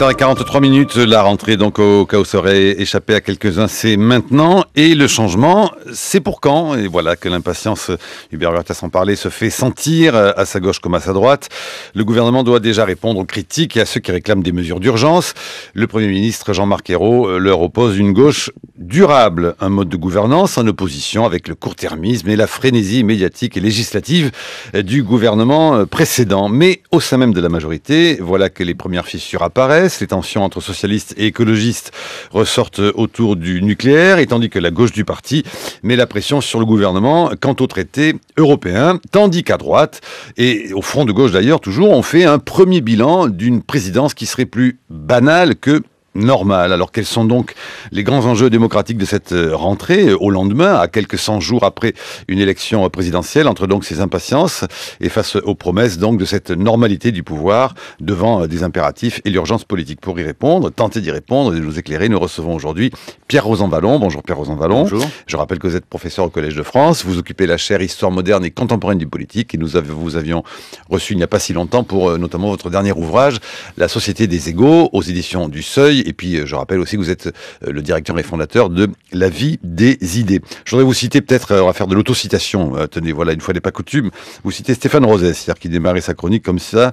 7h43, la rentrée donc au chaos serait échappée à quelques-uns, c'est maintenant. Et le changement, c'est pour quand? Et voilà que l'impatience, Hubert Huertas en parlait, se fait sentir à sa gauche comme à sa droite. Le gouvernement doit déjà répondre aux critiques et à ceux qui réclament des mesures d'urgence. Le Premier ministre Jean-Marc Ayrault leur oppose une gauche durable, un mode de gouvernance en opposition avec le court-termisme et la frénésie médiatique et législative du gouvernement précédent. Mais au sein même de la majorité, voilà que les premières fissures apparaissent, les tensions entre socialistes et écologistes ressortent autour du nucléaire, et tandis que la gauche du parti met la pression sur le gouvernement quant au traité européen, tandis qu'à droite, et au front de gauche d'ailleurs toujours, on fait un premier bilan d'une présidence qui serait plus banale que normale. Alors quels sont donc les grands enjeux démocratiques de cette rentrée au lendemain, à quelques 100 jours après une élection présidentielle, entre donc ces impatiences et face aux promesses donc de cette normalité du pouvoir devant des impératifs et l'urgence politique? Pour y répondre, tenter d'y répondre et de nous éclairer, nous recevons aujourd'hui Pierre Rosanvallon. Bonjour Pierre Rosanvallon. Bonjour. Je rappelle que vous êtes professeur au Collège de France, vous occupez la chaire Histoire moderne et contemporaine du politique et nous vous avions reçu il n'y a pas si longtemps pour notamment votre dernier ouvrage, La société des égaux, aux éditions du Seuil. Et puis, je rappelle aussi que vous êtes le directeur et fondateur de La Vie des Idées. Je voudrais vous citer, peut-être, on va faire de l'autocitation. Tenez, voilà, une fois n'est pas coutume, vous citez Stéphane Rosès, qui démarrait sa chronique comme ça,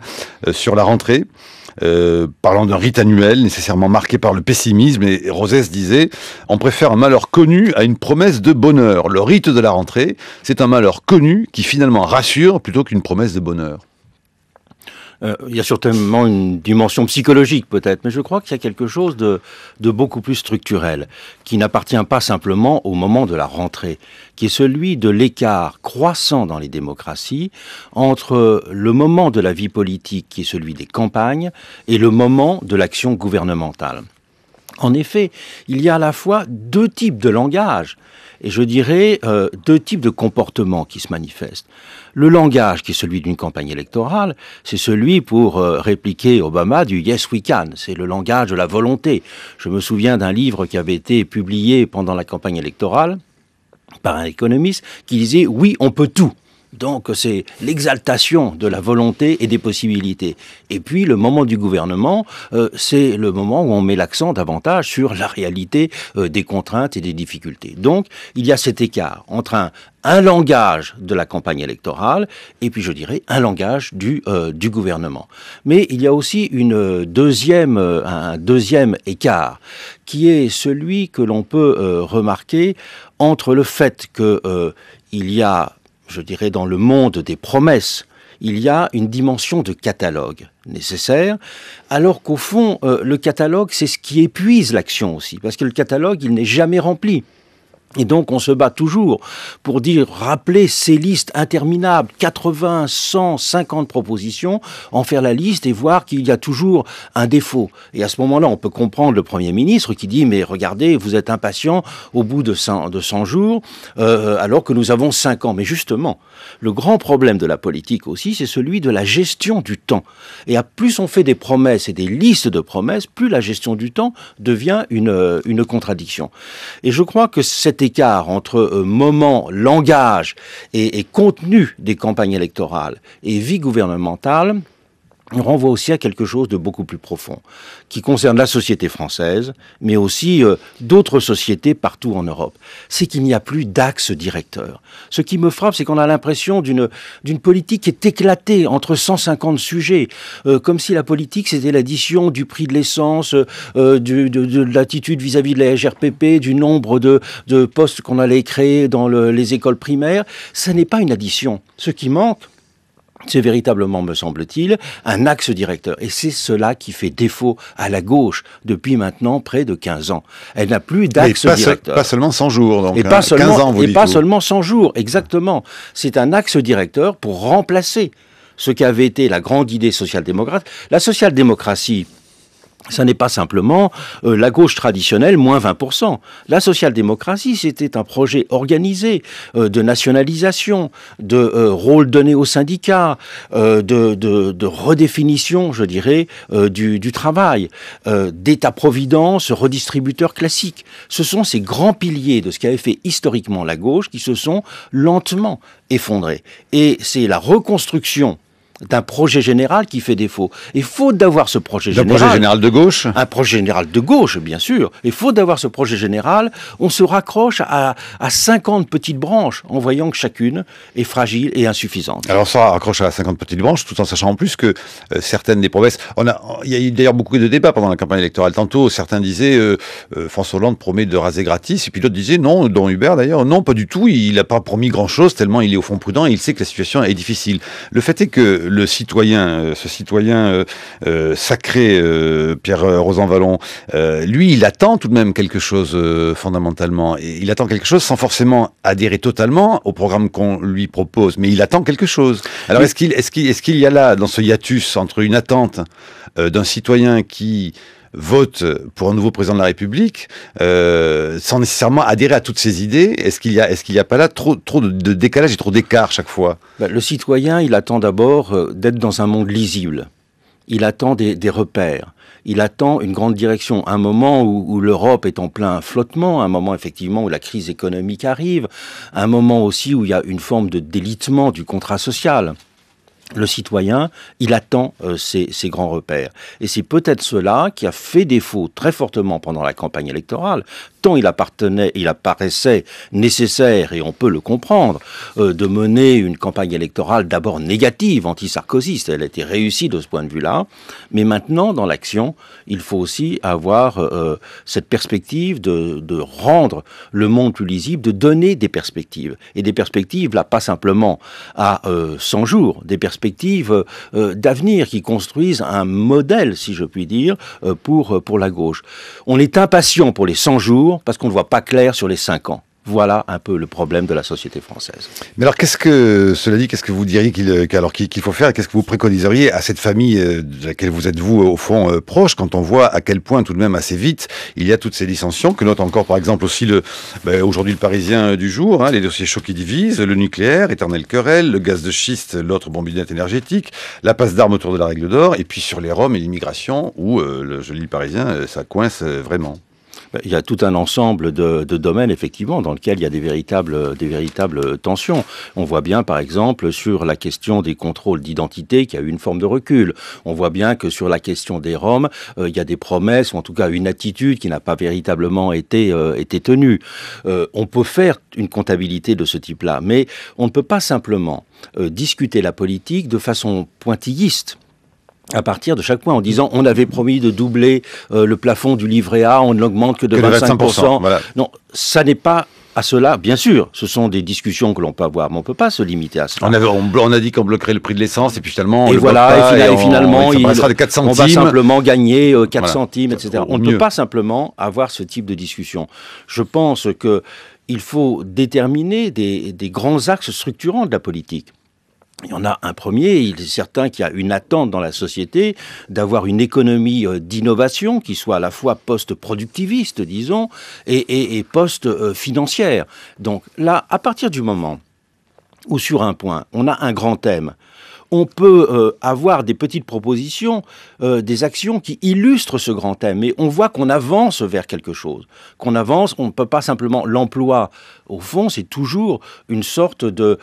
sur la rentrée, parlant d'un rite annuel nécessairement marqué par le pessimisme. Et Rosès disait: on préfère un malheur connu à une promesse de bonheur. Le rite de la rentrée, c'est un malheur connu qui finalement rassure plutôt qu'une promesse de bonheur. Il y a certainement une dimension psychologique peut-être, mais je crois qu'il y a quelque chose de beaucoup plus structurel, qui n'appartient pas simplement au moment de la rentrée, qui est celui de l'écart croissant dans les démocraties entre le moment de la vie politique, qui est celui des campagnes, et le moment de l'action gouvernementale. En effet, il y a à la fois deux types de langage, et je dirais deux types de comportements qui se manifestent. Le langage, qui est celui d'une campagne électorale, c'est celui, pour répliquer Obama, du « yes we can », c'est le langage de la volonté. Je me souviens d'un livre qui avait été publié pendant la campagne électorale par un économiste qui disait « oui, on peut tout ». Donc c'est l'exaltation de la volonté et des possibilités. Et puis le moment du gouvernement, c'est le moment où on met l'accent davantage sur la réalité des contraintes et des difficultés. Donc il y a cet écart entre un langage de la campagne électorale et puis je dirais un langage du gouvernement. Mais il y a aussi un deuxième écart qui est celui que l'on peut remarquer entre le fait que il y a, je dirais, dans le monde des promesses, il y a une dimension de catalogue nécessaire, alors qu'au fond, le catalogue, c'est ce qui épuise l'action aussi, parce que le catalogue, il n'est jamais rempli. Et donc, on se bat toujours pour rappeler ces listes interminables, 80, 100, 50 propositions, en faire la liste et voir qu'il y a toujours un défaut. Et à ce moment-là, on peut comprendre le Premier ministre qui dit « Mais regardez, vous êtes impatients au bout de 100 jours, alors que nous avons 5 ans ». Mais justement, le grand problème de la politique aussi, c'est celui de la gestion du temps. Et plus on fait des promesses et des listes de promesses, plus la gestion du temps devient une contradiction. Et je crois que cette écart entre moment, langage et contenu des campagnes électorales et vie gouvernementale renvoie aussi à quelque chose de beaucoup plus profond, qui concerne la société française, mais aussi d'autres sociétés partout en Europe. C'est qu'il n'y a plus d'axe directeur. Ce qui me frappe, c'est qu'on a l'impression d'une politique qui est éclatée entre 150 sujets, comme si la politique, c'était l'addition du prix de l'essence, de l'attitude vis-à-vis de la HRPP, du nombre de postes qu'on allait créer dans les écoles primaires. Ça n'est pas une addition. Ce qui manque, c'est véritablement, me semble-t-il, un axe directeur. Et c'est cela qui fait défaut à la gauche depuis maintenant près de 15 ans. Elle n'a plus d'axe directeur. Pas seulement 100 jours, donc. Et pas seulement 15 ans, vous dites. Et pas seulement 100 jours, exactement. C'est un axe directeur pour remplacer ce qu'avait été la grande idée social-démocrate. La social-démocratie, ça n'est pas simplement la gauche traditionnelle, moins 20%. La social-démocratie, c'était un projet organisé de nationalisation, de rôle donné aux syndicats, de redéfinition, je dirais, du travail, d'État-providence, redistributeur classique. Ce sont ces grands piliers de ce qu'avait fait historiquement la gauche qui se sont lentement effondrés. Et c'est la reconstruction d'un projet général qui fait défaut. Et faute d'avoir ce projet général... Un projet général de gauche ? Un projet général de gauche, bien sûr. Et faute d'avoir ce projet général, on se raccroche à 50 petites branches, en voyant que chacune est fragile et insuffisante. Alors ça raccroche à 50 petites branches, tout en sachant en plus que certaines des promesses... Il y a eu d'ailleurs beaucoup de débats pendant la campagne électorale. Tantôt, certains disaient François Hollande promet de raser gratis, et puis d'autres disaient non, dont Hubert d'ailleurs, non, pas du tout, il n'a pas promis grand-chose, tellement il est au fond prudent, et il sait que la situation est difficile. Le fait est que le citoyen, ce citoyen sacré, Pierre Rosanvallon, lui, il attend tout de même quelque chose fondamentalement. Et il attend quelque chose sans forcément adhérer totalement au programme qu'on lui propose. Mais il attend quelque chose. Alors, est-ce qu'il y a là, dans ce hiatus, entre une attente d'un citoyen qui vote pour un nouveau président de la République, sans nécessairement adhérer à toutes ses idées, est-ce qu'il y a pas là trop de décalage et trop d'écart chaque fois? Le citoyen, il attend d'abord d'être dans un monde lisible. Il attend des repères. Il attend une grande direction, un moment où l'Europe est en plein flottement, un moment effectivement où la crise économique arrive, un moment aussi où il y a une forme de délitement du contrat social. Le citoyen, il attend ces grands repères. Et c'est peut-être cela qui a fait défaut très fortement pendant la campagne électorale. Tant il apparaissait nécessaire, et on peut le comprendre, de mener une campagne électorale d'abord négative, anti-sarkozyste. Elle a été réussie de ce point de vue-là. Mais maintenant, dans l'action, il faut aussi avoir cette perspective de rendre le monde plus lisible, de donner des perspectives. Et des perspectives, là, pas simplement à 100 jours, des perspectives d'avenir qui construisent un modèle, si je puis dire, pour la gauche. On est impatient pour les 100 jours parce qu'on ne voit pas clair sur les 5 ans. Voilà un peu le problème de la société française. Mais alors, qu'est-ce que vous diriez qu'il faut faire? Qu'est-ce que vous préconiseriez à cette famille de laquelle vous êtes, vous, au fond, proche, quand on voit à quel point, tout de même, assez vite, il y a toutes ces dissensions, que note encore, par exemple, aussi, aujourd'hui, le Parisien du jour, hein, les dossiers chauds qui divisent, le nucléaire, éternelle querelle, le gaz de schiste, l'autre bombinette énergétique, la passe d'armes autour de la règle d'or, et puis sur les Roms et l'immigration, où, je lis le Parisien, ça coince vraiment. Il y a tout un ensemble de domaines, effectivement, dans lequel il y a des véritables tensions. On voit bien, par exemple, sur la question des contrôles d'identité, qu'il y a eu une forme de recul. On voit bien que sur la question des Roms, il y a des promesses, ou en tout cas une attitude qui n'a pas véritablement été tenue. On peut faire une comptabilité de ce type-là, mais on ne peut pas simplement discuter la politique de façon pointilliste, à partir de chaque point, en disant on avait promis de doubler le plafond du livret A, on ne l'augmente que de 25%. Voilà. Non, ça n'est pas à cela. Bien sûr, ce sont des discussions que l'on peut avoir, mais on ne peut pas se limiter à cela. On a dit qu'on bloquerait le prix de l'essence, et puis finalement, on va simplement gagner 4 voilà, centimes, etc. On ne peut pas simplement avoir ce type de discussion. Je pense qu'il faut déterminer des grands axes structurants de la politique. Il y en a un premier, il est certain qu'il y a une attente dans la société d'avoir une économie d'innovation qui soit à la fois post-productiviste, disons, et post-financière. Donc là, à partir du moment où sur un point, on a un grand thème, on peut avoir des petites propositions, des actions qui illustrent ce grand thème. Et on voit qu'on avance vers quelque chose. Qu'on avance, on ne peut pas simplement... L'emploi, au fond, c'est toujours une sorte de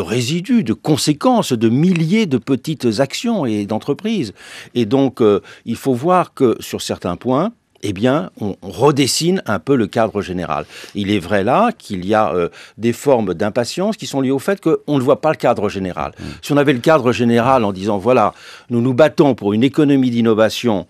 résidu, de conséquence, de milliers de petites actions et d'entreprises. Et donc, il faut voir que, sur certains points, eh bien, on redessine un peu le cadre général. Il est vrai là qu'il y a des formes d'impatience qui sont liées au fait qu'on ne voit pas le cadre général. Si on avait le cadre général en disant, voilà, nous nous battons pour une économie d'innovation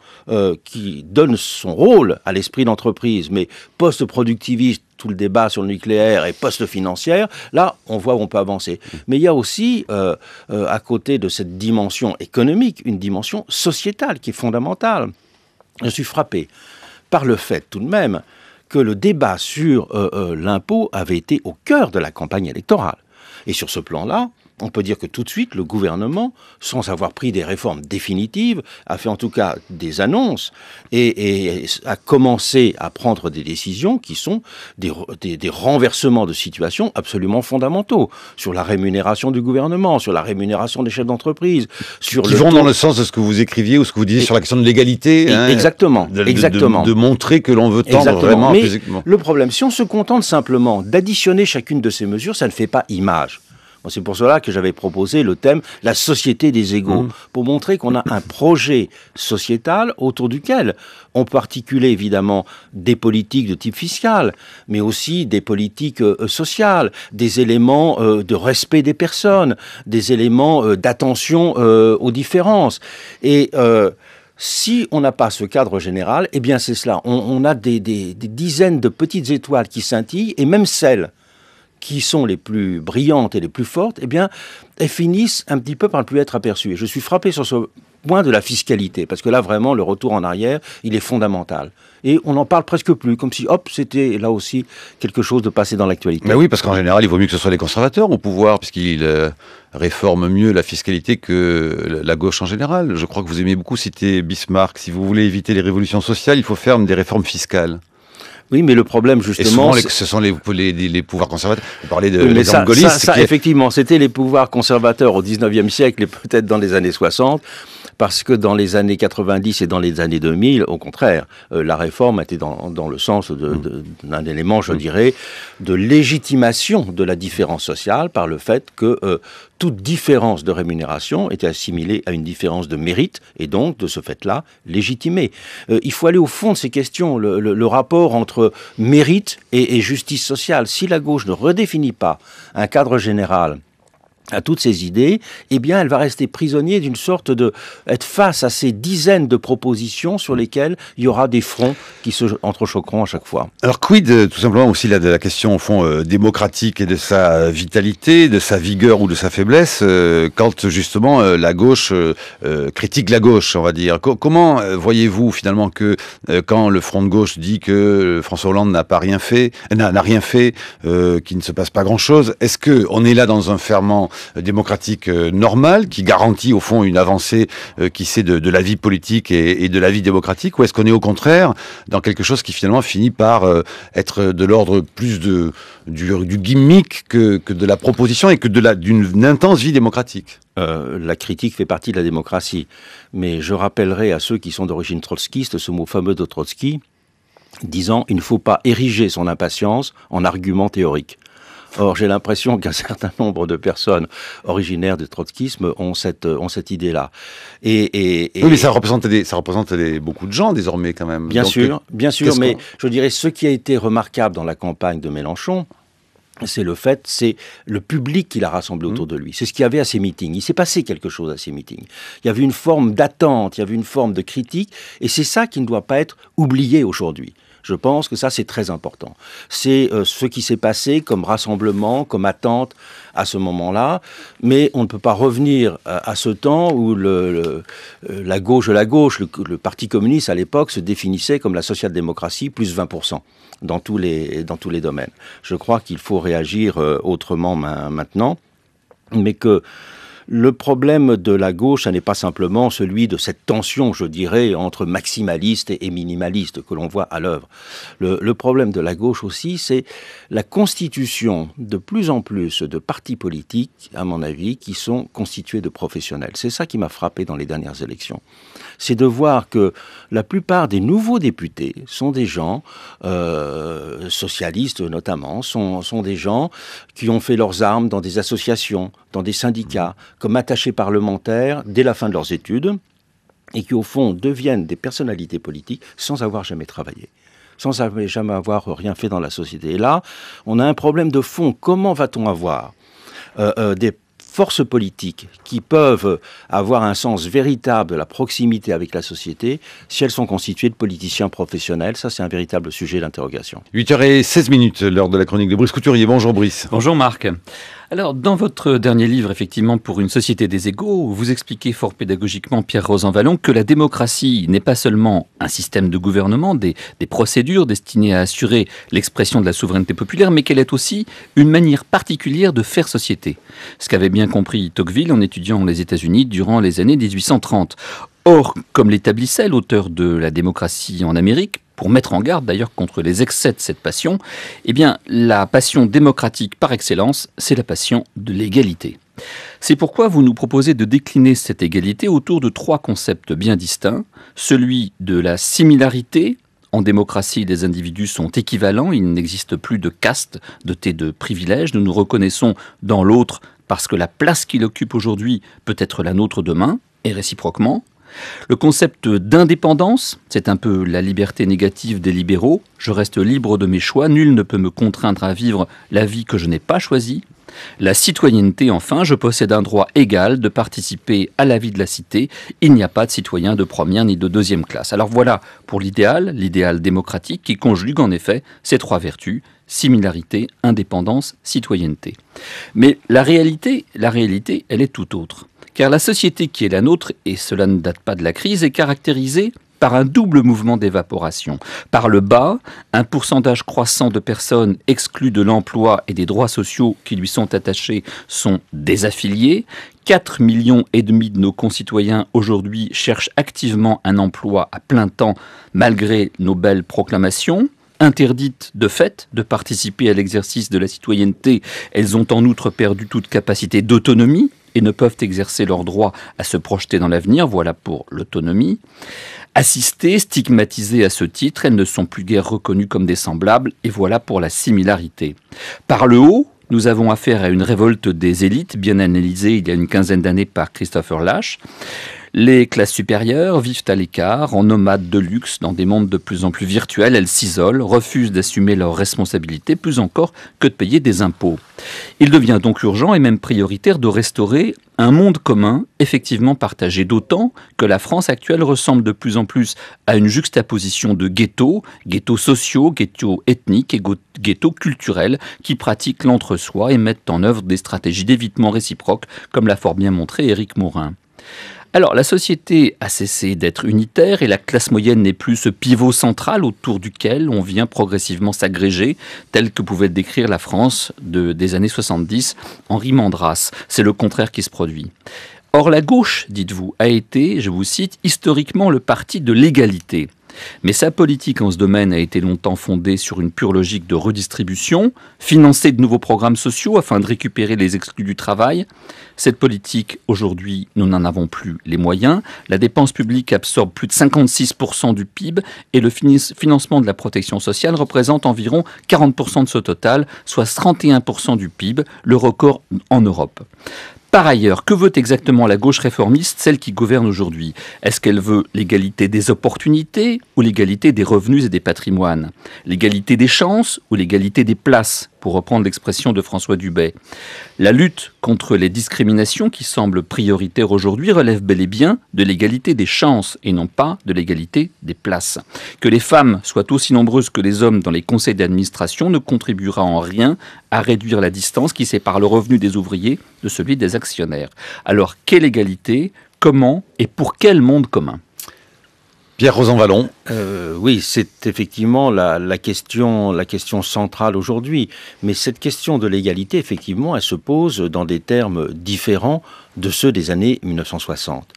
qui donne son rôle à l'esprit d'entreprise, mais post-productiviste, tout le débat sur le nucléaire et post-financière, là, on voit où on peut avancer. Mais il y a aussi, à côté de cette dimension économique, une dimension sociétale qui est fondamentale. Je suis frappé par le fait, tout de même, que le débat sur l'impôt avait été au cœur de la campagne électorale. Et sur ce plan-là, on peut dire que tout de suite, le gouvernement, sans avoir pris des réformes définitives, a fait en tout cas des annonces et a commencé à prendre des décisions qui sont des renversements de situation absolument fondamentaux sur la rémunération du gouvernement, sur la rémunération des chefs d'entreprise, sur qui vont dans le sens de ce que vous écriviez ou ce que vous disiez sur la question de l'égalité. Hein, exactement. De montrer que l'on veut tendre vraiment. Mais le problème, si on se contente simplement d'additionner chacune de ces mesures, ça ne fait pas image. C'est pour cela que j'avais proposé le thème « La société des égaux », pour montrer qu'on a un projet sociétal autour duquel on peut articuler évidemment des politiques de type fiscal, mais aussi des politiques sociales, des éléments de respect des personnes, des éléments d'attention aux différences. Et si on n'a pas ce cadre général, eh bien c'est cela. On a des dizaines de petites étoiles qui scintillent, et même celles qui sont les plus brillantes et les plus fortes, eh bien, elles finissent un petit peu par ne plus être aperçues. Et je suis frappé sur ce point de la fiscalité, parce que là, vraiment, le retour en arrière, il est fondamental. Et on n'en parle presque plus, comme si, hop, c'était là aussi quelque chose de passé dans l'actualité. Mais oui, parce qu'en général, il vaut mieux que ce soit les conservateurs au pouvoir, puisqu'ils réforment mieux la fiscalité que la gauche en général. Je crois que vous aimez beaucoup citer Bismarck. Si vous voulez éviter les révolutions sociales, il faut faire des réformes fiscales. Oui, mais le problème, justement... Et souvent, ce sont les pouvoirs conservateurs. Vous parlez de l'exemple gaulliste. Effectivement, c'était les pouvoirs conservateurs au 19e siècle et peut-être dans les années 60, parce que dans les années 90 et dans les années 2000, au contraire, la réforme était dans le sens d'un élément, je dirais, de légitimation de la différence sociale par le fait que toute différence de rémunération était assimilée à une différence de mérite et donc, de ce fait-là, légitimée. Il faut aller au fond de ces questions, le rapport entre mérite et justice sociale. Si la gauche ne redéfinit pas un cadre général à toutes ces idées, eh bien elle va rester prisonnier d'une sorte de... être face à ces dizaines de propositions sur lesquelles il y aura des fronts qui se entrechoqueront à chaque fois. Alors quid tout simplement aussi là, de la question au fond démocratique et de sa vitalité, de sa vigueur ou de sa faiblesse, quand justement la gauche critique la gauche, on va dire. Comment voyez-vous finalement que quand le front de gauche dit que François Hollande n'a rien fait, qu'il ne se passe pas grand-chose, est-ce qu'on est là dans un ferment démocratique normale, qui garantit au fond une avancée qui c'est de la vie politique et de la vie démocratique, ou est-ce qu'on est au contraire dans quelque chose qui finalement finit par être de l'ordre plus du gimmick que de la proposition et que d'une intense vie démocratique ? La critique fait partie de la démocratie, mais je rappellerai à ceux qui sont d'origine trotskiste ce mot fameux de Trotsky, disant « il ne faut pas ériger son impatience en argument théorique ». Or, j'ai l'impression qu'un certain nombre de personnes originaires du trotskisme ont cette idée-là. Oui, mais ça représente beaucoup de gens désormais quand même. Bien sûr, mais je dirais ce qui a été remarquable dans la campagne de Mélenchon, c'est le public qu'il a rassemblé autour de lui. C'est ce qu'il y avait à ces meetings. Il s'est passé quelque chose à ces meetings. Il y avait une forme d'attente, il y avait une forme de critique, et c'est ça qui ne doit pas être oublié aujourd'hui. Je pense que ça, c'est très important. C'est ce qui s'est passé comme rassemblement, comme attente à ce moment-là. Mais on ne peut pas revenir à ce temps où la gauche, le Parti communiste, à l'époque, se définissait comme la social-démocratie plus 20% dans tous les domaines. Je crois qu'il faut réagir autrement maintenant, mais que... Le problème de la gauche, ça n'est pas simplement celui de cette tension, je dirais, entre maximaliste et minimaliste que l'on voit à l'œuvre. Le problème de la gauche aussi, c'est la constitution de plus en plus de partis politiques, à mon avis, qui sont constitués de professionnels. C'est ça qui m'a frappé dans les dernières élections. C'est de voir que la plupart des nouveaux députés sont des gens, socialistes notamment, sont des gens qui ont fait leurs armes dans des associations, dans des syndicats, comme attachés parlementaires dès la fin de leurs études, et qui au fond deviennent des personnalités politiques sans avoir jamais travaillé, sans jamais avoir rien fait dans la société. Et là, on a un problème de fond. Comment va-t-on avoir des forces politiques qui peuvent avoir un sens véritable de la proximité avec la société, si elles sont constituées de politiciens professionnels? Ça, c'est un véritable sujet d'interrogation. 8h16, l'heure de la chronique de Brice Couturier. Bonjour Brice. Bonjour Marc. Alors, dans votre dernier livre, effectivement, pour une société des égaux, vous expliquez fort pédagogiquement, Pierre Rosanvallon, que la démocratie n'est pas seulement un système de gouvernement, des procédures destinées à assurer l'expression de la souveraineté populaire, mais qu'elle est aussi une manière particulière de faire société. Ce qu'avait bien compris Tocqueville en étudiant les États-Unis durant les années 1830. Or, comme l'établissait l'auteur de La démocratie en Amérique, pour mettre en garde d'ailleurs contre les excès de cette passion, eh bien, la passion démocratique par excellence, c'est la passion de l'égalité. C'est pourquoi vous nous proposez de décliner cette égalité autour de trois concepts bien distincts, celui de la similarité. En démocratie, les individus sont équivalents, il n'existe plus de caste dotés de privilèges. Nous nous reconnaissons dans l'autre parce que la place qu'il occupe aujourd'hui peut être la nôtre demain, et réciproquement. Le concept d'indépendance, c'est un peu la liberté négative des libéraux. Je reste libre de mes choix, nul ne peut me contraindre à vivre la vie que je n'ai pas choisie. La citoyenneté, enfin, je possède un droit égal de participer à la vie de la cité. Il n'y a pas de citoyen de première ni de deuxième classe. Alors voilà pour l'idéal démocratique qui conjugue en effet ces trois vertus, similarité, indépendance, citoyenneté. Mais la réalité, elle est tout autre. Car la société qui est la nôtre, et cela ne date pas de la crise, est caractérisée par un double mouvement d'évaporation. Par le bas, un pourcentage croissant de personnes exclues de l'emploi et des droits sociaux qui lui sont attachés sont désaffiliées. 4,5 millions de nos concitoyens aujourd'hui cherchent activement un emploi à plein temps malgré nos belles proclamations. Interdites de fait de participer à l'exercice de la citoyenneté, elles ont en outre perdu toute capacité d'autonomie et ne peuvent exercer leur droit à se projeter dans l'avenir, voilà pour l'autonomie. Assistées, stigmatisées à ce titre, elles ne sont plus guère reconnues comme des semblables, et voilà pour la similarité. Par le haut, nous avons affaire à une révolte des élites, bien analysée il y a une quinzaine d'années par Christopher Lasch. Les classes supérieures vivent à l'écart, en nomades de luxe, dans des mondes de plus en plus virtuels. Elles s'isolent, refusent d'assumer leurs responsabilités, plus encore que de payer des impôts. Il devient donc urgent et même prioritaire de restaurer un monde commun, effectivement partagé, d'autant que la France actuelle ressemble de plus en plus à une juxtaposition de ghettos sociaux, ghettos ethniques et ghettos culturels qui pratiquent l'entre-soi et mettent en œuvre des stratégies d'évitement réciproque, comme l'a fort bien montré Éric Morin. Alors, la société a cessé d'être unitaire et la classe moyenne n'est plus ce pivot central autour duquel on vient progressivement s'agréger, tel que pouvait le décrire la France des années 70, Henri Mendras. C'est le contraire qui se produit. Or, la gauche, dites-vous, a été, je vous cite, historiquement le parti de l'égalité. Mais sa politique en ce domaine a été longtemps fondée sur une pure logique de redistribution, financer de nouveaux programmes sociaux afin de récupérer les exclus du travail. Cette politique, aujourd'hui, nous n'en avons plus les moyens. La dépense publique absorbe plus de 56% du PIB et le financement de la protection sociale représente environ 40% de ce total, soit 31% du PIB, le record en Europe. Par ailleurs, que veut exactement la gauche réformiste, celle qui gouverne aujourd'hui? Est-ce qu'elle veut l'égalité des opportunités ou l'égalité des revenus et des patrimoines? L'égalité des chances ou l'égalité des places, pour reprendre l'expression de François Dubet? La lutte contre les discriminations qui semble prioritaire aujourd'hui relève bel et bien de l'égalité des chances et non pas de l'égalité des places. Que les femmes soient aussi nombreuses que les hommes dans les conseils d'administration ne contribuera en rien à réduire la distance qui sépare le revenu des ouvriers de celui des actionnaires. Alors, quelle égalité? Comment et pour quel monde commun? Pierre Rosanvallon. Oui, c'est effectivement la question centrale aujourd'hui. Mais cette question de l'égalité, effectivement, elle se pose dans des termes différents de ceux des années 1960.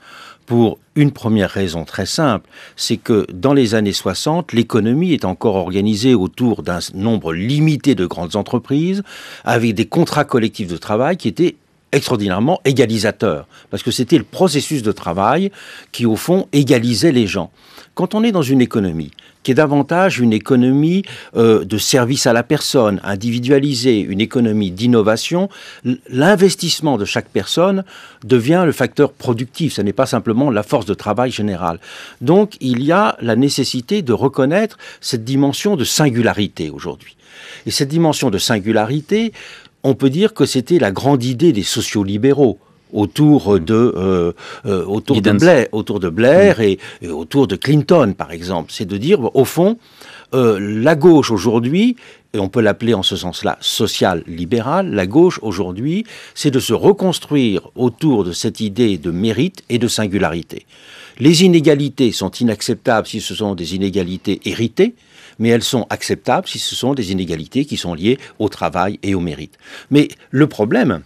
Pour une première raison très simple, c'est que dans les années 60, l'économie est encore organisée autour d'un nombre limité de grandes entreprises, avec des contrats collectifs de travail qui étaient extraordinairement égalisateur, parce que c'était le processus de travail qui, au fond, égalisait les gens. Quand on est dans une économie qui est davantage une économie de service à la personne, individualisée, une économie d'innovation, l'investissement de chaque personne devient le facteur productif, ce n'est pas simplement la force de travail générale. Donc il y a la nécessité de reconnaître cette dimension de singularité aujourd'hui. Et cette dimension de singularité, on peut dire que c'était la grande idée des sociaux-libéraux autour de Blair et autour de Clinton, par exemple. C'est de dire, au fond, la gauche aujourd'hui, et on peut l'appeler en ce sens-là social-libéral, la gauche aujourd'hui, c'est de se reconstruire autour de cette idée de mérite et de singularité. Les inégalités sont inacceptables si ce sont des inégalités héritées, mais elles sont acceptables si ce sont des inégalités qui sont liées au travail et au mérite. Mais le problème,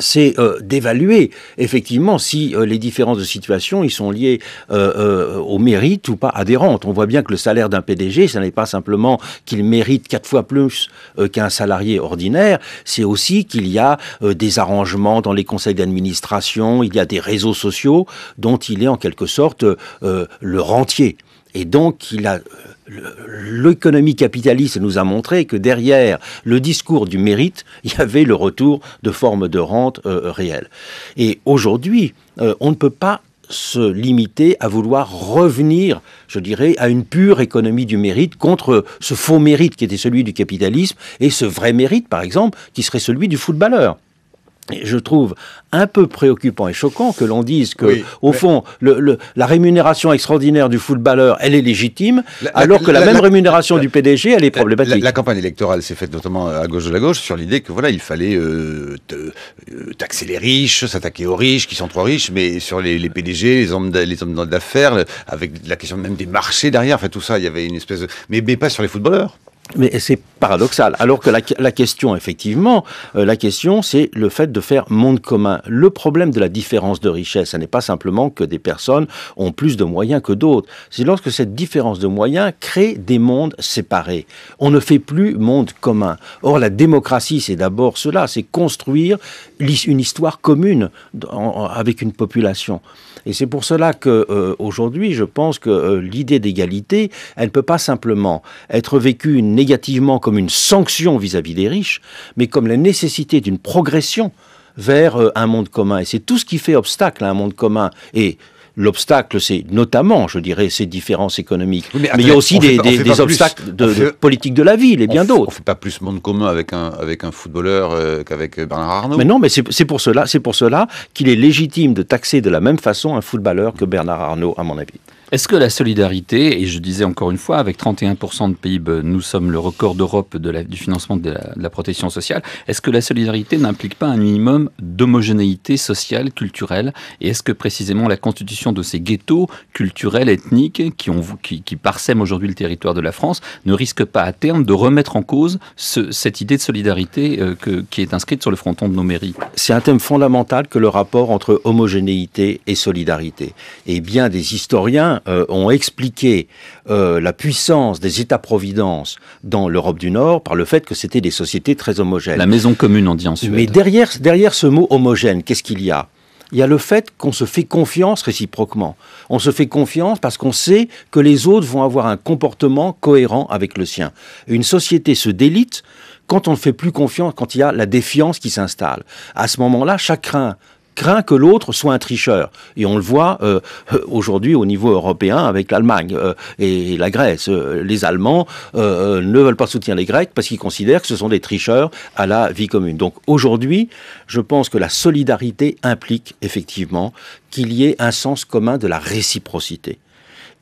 c'est d'évaluer effectivement si les différences de situation ils sont liées au mérite ou pas adhérentes. On voit bien que le salaire d'un PDG, ce n'est pas simplement qu'il mérite 4 fois plus qu'un salarié ordinaire, c'est aussi qu'il y a des arrangements dans les conseils d'administration, il y a des réseaux sociaux dont il est en quelque sorte le rentier. Et donc il a l'économie capitaliste nous a montré que derrière le discours du mérite, il y avait le retour de formes de rente réelles. Et aujourd'hui, on ne peut pas se limiter à vouloir revenir, je dirais, à une pure économie du mérite contre ce faux mérite qui était celui du capitalisme et ce vrai mérite, par exemple, qui serait celui du footballeur. Et je trouve un peu préoccupant et choquant que l'on dise que, oui, au fond, la rémunération extraordinaire du footballeur, elle est légitime, alors que la même rémunération du PDG, elle est problématique. La campagne électorale s'est faite notamment à gauche de la gauche sur l'idée que voilà, il fallait taxer les riches, s'attaquer aux riches qui sont trop riches, mais sur les PDG, les hommes d'affaires, avec la question même des marchés derrière, enfin tout ça, il y avait une espèce de... mais pas sur les footballeurs. Mais c'est paradoxal, alors que la question, effectivement, la question, c'est le fait de faire monde commun. Le problème de la différence de richesse, ce n'est pas simplement que des personnes ont plus de moyens que d'autres. C'est lorsque cette différence de moyens crée des mondes séparés. On ne fait plus monde commun. Or, la démocratie, c'est d'abord cela, c'est construire une histoire commune avec une population. Et c'est pour cela qu'aujourd'hui, je pense que l'idée d'égalité, elle ne peut pas simplement être vécue négativement comme une sanction vis-à-vis des riches, mais comme la nécessité d'une progression vers un monde commun. Et c'est tout ce qui fait obstacle à un monde commun. Et l'obstacle, c'est notamment, je dirais, ces différences économiques. Oui, mais il y a aussi des obstacles de politique de la ville et bien d'autres. On ne fait pas plus monde commun avec un footballeur qu'avec Bernard Arnault. Mais non, mais c'est pour cela qu'il est légitime de taxer de la même façon un footballeur que Bernard Arnault, à mon avis. Est-ce que la solidarité, et je disais encore une fois, avec 31% de PIB, nous sommes le record d'Europe du financement de la protection sociale, est-ce que la solidarité n'implique pas un minimum d'homogénéité sociale, culturelle? Et est-ce que précisément la constitution de ces ghettos culturels, ethniques, qui parsèment aujourd'hui le territoire de la France, ne risque pas à terme de remettre en cause cette idée de solidarité qui est inscrite sur le fronton de nos mairies? C'est un thème fondamental que le rapport entre homogénéité et solidarité. Et bien des historiens ont expliqué la puissance des États-providence dans l'Europe du Nord par le fait que c'était des sociétés très homogènes. La maison commune, on dit en Suède. Mais derrière ce mot homogène, qu'est-ce qu'il y a ? Il y a le fait qu'on se fait confiance réciproquement. On se fait confiance parce qu'on sait que les autres vont avoir un comportement cohérent avec le sien. Une société se délite quand on ne fait plus confiance, quand il y a la défiance qui s'installe. À ce moment-là, chacun craint que l'autre soit un tricheur. Et on le voit aujourd'hui au niveau européen avec l'Allemagne et la Grèce. Les Allemands ne veulent pas soutenir les Grecs parce qu'ils considèrent que ce sont des tricheurs à la vie commune. Donc aujourd'hui, je pense que la solidarité implique effectivement qu'il y ait un sens commun de la réciprocité.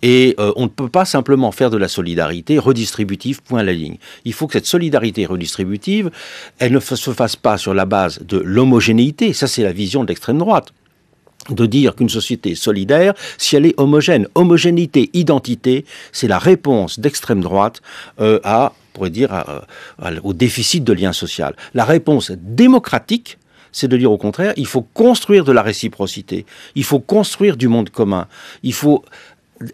Et on ne peut pas simplement faire de la solidarité redistributive, point à la ligne. Il faut que cette solidarité redistributive, elle ne se fasse pas sur la base de l'homogénéité. Ça, c'est la vision de l'extrême droite. De dire qu'une société solidaire, si elle est homogène, homogénéité, identité, c'est la réponse d'extrême droite au déficit de lien social. La réponse démocratique, c'est de dire au contraire, il faut construire de la réciprocité. Il faut construire du monde commun. Il faut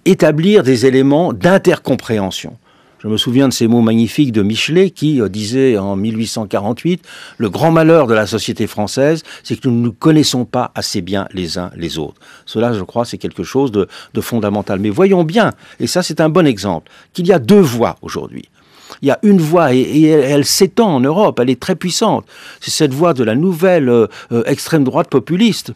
établir des éléments d'intercompréhension. Je me souviens de ces mots magnifiques de Michelet qui disait en 1848 « Le grand malheur de la société française, c'est que nous ne nous connaissons pas assez bien les uns les autres. » Cela, je crois, c'est quelque chose de fondamental. Mais voyons bien, et ça c'est un bon exemple, qu'il y a deux voies aujourd'hui. Il y a une voie, et elle s'étend en Europe, elle est très puissante. C'est cette voie de la nouvelle extrême droite populiste,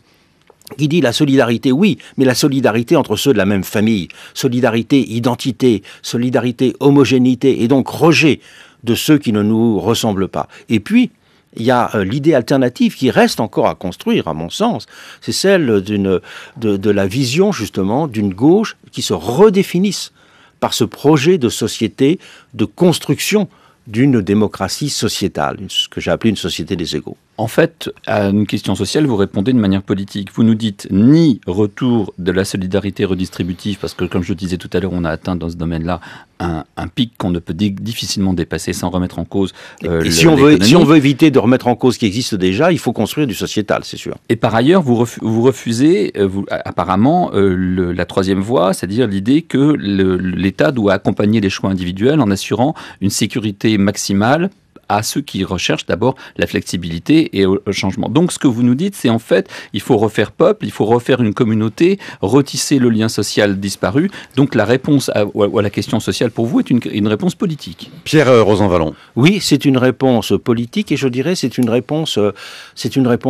qui dit la solidarité, oui, mais la solidarité entre ceux de la même famille. Solidarité, identité, solidarité, homogénéité, et donc rejet de ceux qui ne nous ressemblent pas. Et puis, il y a l'idée alternative qui reste encore à construire, à mon sens. C'est celle de la vision, justement, d'une gauche qui se redéfinisse par ce projet de société, de construction d'une démocratie sociétale, ce que j'ai appelé une société des égaux. En fait, à une question sociale, vous répondez de manière politique. Vous nous dites ni retour de la solidarité redistributive, parce que comme je le disais tout à l'heure, on a atteint dans ce domaine-là un pic qu'on ne peut difficilement dépasser sans remettre en cause l'économie. Si on veut éviter de remettre en cause ce qui existe déjà, il faut construire du sociétal, c'est sûr. Et par ailleurs, vous refusez apparemment la troisième voie, c'est-à-dire l'idée que l'État doit accompagner les choix individuels en assurant une sécurité maximale à ceux qui recherchent d'abord la flexibilité et le changement. Donc ce que vous nous dites, c'est en fait, il faut refaire peuple, il faut refaire une communauté, retisser le lien social disparu. Donc la réponse à la question sociale pour vous est une réponse politique. Pierre Rosanvallon. Oui, c'est une réponse politique et je dirais c'est une réponse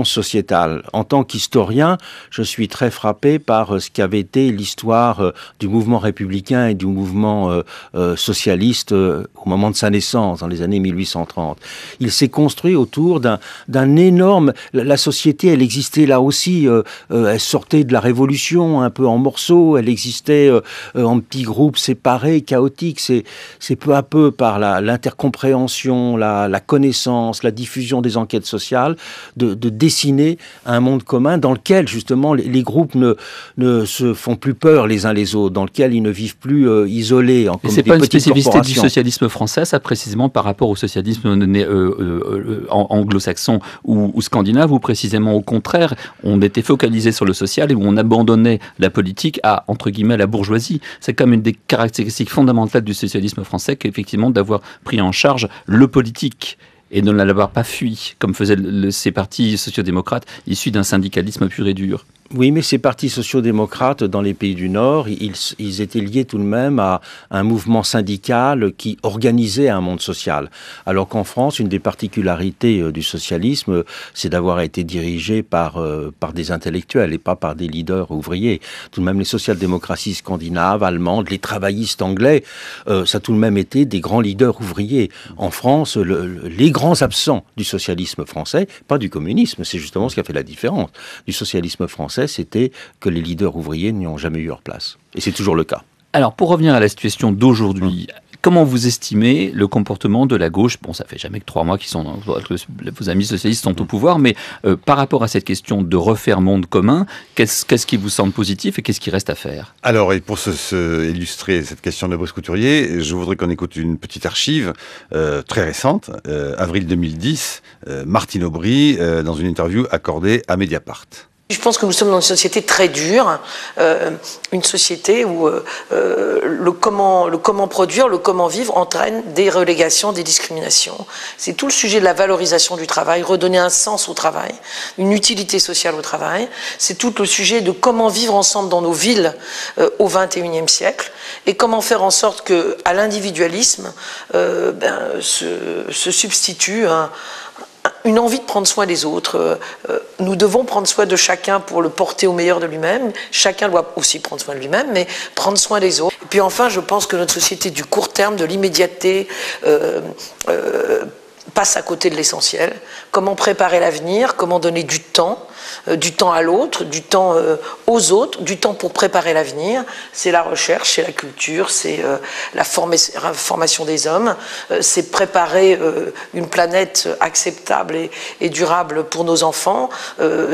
sociétale. En tant qu'historien, je suis très frappé par ce qu'avait été l'histoire du mouvement républicain et du mouvement socialiste au moment de sa naissance, dans les années 1830. Il s'est construit autour d'un énorme... La société, elle existait là aussi, elle sortait de la Révolution, un peu en morceaux, elle existait en petits groupes séparés, chaotiques. C'est peu à peu par l'intercompréhension, la connaissance, la diffusion des enquêtes sociales, de dessiner un monde commun dans lequel, justement, les groupes ne se font plus peur les uns les autres, dans lequel ils ne vivent plus isolés. Et c'est pas une spécificité du socialisme français, ça, précisément, par rapport au socialisme anglo-saxon ou scandinave, où précisément, au contraire, on était focalisé sur le social et où on abandonnait la politique à, entre guillemets, la bourgeoisie. C'est comme une des caractéristiques fondamentales du socialisme français qu'effectivement d'avoir pris en charge le politique et de ne l'avoir pas fui, comme faisaient ces partis sociodémocrates issus d'un syndicalisme pur et dur. Oui, mais ces partis sociodémocrates dans les pays du Nord, ils étaient liés tout de même à un mouvement syndical qui organisait un monde social. Alors qu'en France, une des particularités du socialisme, c'est d'avoir été dirigé par des intellectuels et pas par des leaders ouvriers. Tout de même, les social-démocraties scandinaves, allemandes, les travaillistes anglais, ça a tout de même été des grands leaders ouvriers. En France, les grands absents du socialisme français, pas du communisme, c'est justement ce qui a fait la différence du socialisme français, c'était que les leaders ouvriers n'y ont jamais eu leur place. Et c'est toujours le cas. Alors, pour revenir à la situation d'aujourd'hui, comment vous estimez le comportement de la gauche? Bon, ça fait jamais que 3 mois que vos amis socialistes sont au pouvoir, mais par rapport à cette question de refaire monde commun, qu'est-ce qui vous semble positif et qu'est-ce qui reste à faire? Alors, et pour illustrer cette question de Brice Couturier, je voudrais qu'on écoute une petite archive très récente, avril 2010, Martine Aubry, dans une interview accordée à Mediapart. Je pense que nous sommes dans une société très dure, une société où le comment produire, le comment vivre entraîne des relégations, des discriminations. C'est tout le sujet de la valorisation du travail, redonner un sens au travail, une utilité sociale au travail. C'est tout le sujet de comment vivre ensemble dans nos villes au XXIe siècle et comment faire en sorte que à l'individualisme se substitue une envie de prendre soin des autres. Nous devons prendre soin de chacun pour le porter au meilleur de lui-même. Chacun doit aussi prendre soin de lui-même, mais prendre soin des autres. Et puis enfin, je pense que notre société du court terme, de l'immédiateté, passe à côté de l'essentiel. Comment préparer l'avenir? Comment donner du temps à l'autre, du temps aux autres, du temps pour préparer l'avenir? C'est la recherche, c'est la culture, c'est la formation des hommes, c'est préparer une planète acceptable et durable pour nos enfants,